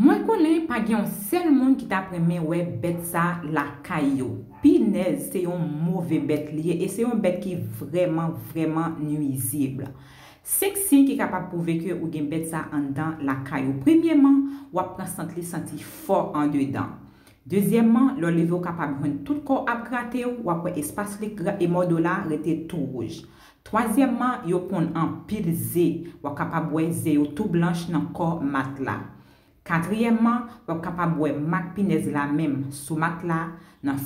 Moi connais pas un seul monde qui t'a premier ouais bête ça la caillou. Pinaise, c'est un mauvais bête lié et c'est un bête qui est vraiment vraiment nuisible. Sexy qui est capable de prouver que ou gen bête ça en dedans la caillou. Premièrement, ou prend senti fort en dedans. Deuxièmement, le lever capable de tout corps à gratter ou après espace les gras et modola rete tout rouge. Troisièmement, yo prend en pile zé ou capable ouais zé tout blanche dans corps mat là. Quatrièmement, vous êtes capable de mettre pinez la même sous matelas,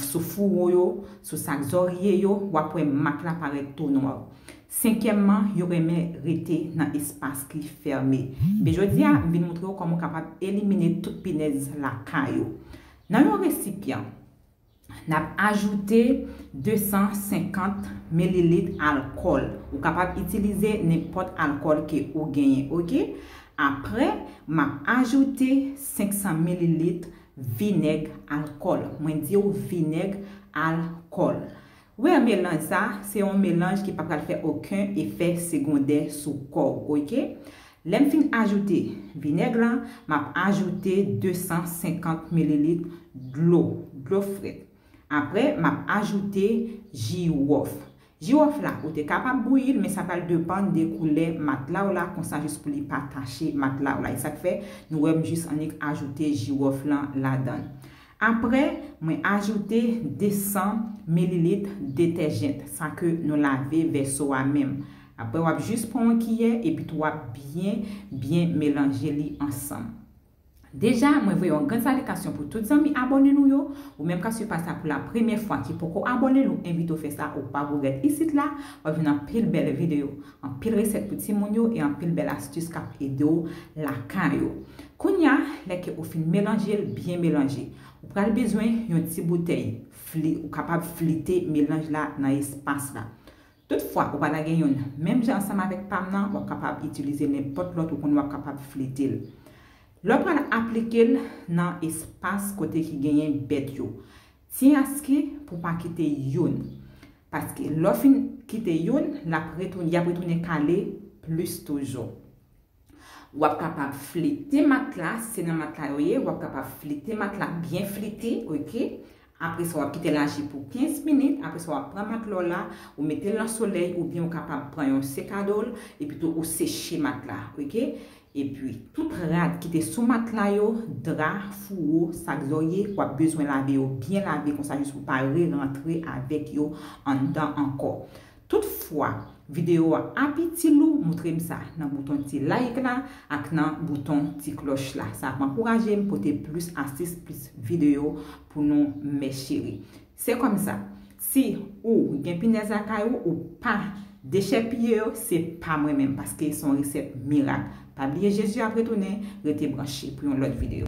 sous fourreau, sous sac zorier, ou après matelas paraît tout noir. Cinquièmement, vous remet rester dans espace qui fermé. Mais je dis, je vais vous montrer comment vous êtes capable d'éliminer toute pinez la caillou. Dans un récipient, nous avons ajouté 250 ml d'alcool. Vous êtes capable d'utiliser n'importe quel alcool que vous gagnez, ok? Après, m'a ajouté 500 ml vinaigre alcool. Moi dis vinaigre alcool. Oui, un mélange ça, c'est un mélange qui pas va faire aucun effet secondaire sur corps, OK? L'aime fin ajouter vinaigre là, m'a ajouté 250 ml d'eau, d'eau fraîche. Après, m'a ajouté girofle. Girofle là, vous êtes capable de bouillir, mais ça va dépendre des couleurs matelas ou là, comme ça juste pour ne pas tacher matelas ou là. Et ça fait, nous allons juste ajouter girofle là-dedans. Après, nous ajouter 200 ml détergent, ça que nous laver vers soi-même. Après, on va juste prendre un cuillère et puis on va bien mélanger les ensemble. Déjà, moi voyons une grande salutation pour tous les amis abonnez-nous ou même quand vous passez pour la première fois qui pourquoi abonnez-nous invite à faire ça ou pas vous êtes ici là on vient en pile belle vidéo en pile recette pour Timonio et en pile belle astuce cap et d'eau la caillou. Kounya, là que au fin mélanger bien mélanger. Vous prenez besoin d'une petite bouteille ou capable fliter mélange là dans espace là. Toutefois, vous pas gagner même j'ai ensemble avec Pamna, vous capable utiliser n'importe l'autre qu'on va capable fliter. L'on va l'appliquer dans l'espace côté qui gagne bête yo. Tiens à ce que pour pas quitter yon. Parce que l'offin quitte yon, la retourne calé plus toujours. Ou êtes capable de fléter matelas, c'est dans matelas, vous êtes capable de fléter matelas bien flété, ok? Après ça, vous quittez la jus pour 15 minutes. Après ça, vous prenez matelas là, vous mettez le soleil ou bien vous êtes capable de prendre un sécadole et puis vous séchez matelas, ok? Et puis, toute rade qui était sous matelas, drap, fourreau, sac zoyer, ou a besoin de laver, ou bien laver, comme ça, juste pour ne pas rentrer avec yo en dedans encore. Toutefois, vidéo à petit loup, montrez-moi ça dans le bouton petit like là, et dans le bouton petit cloche là. Ça m'encourage à me porter plus astuces, plus vidéos pour nous, mes chéris. C'est comme ça. Si ou gen pinez la caillou ou pas déchets pieux, c'est pas moi-même parce que c'est une recette miracle. Pas oublier Jésus après tourner, restez branché pour une autre vidéo.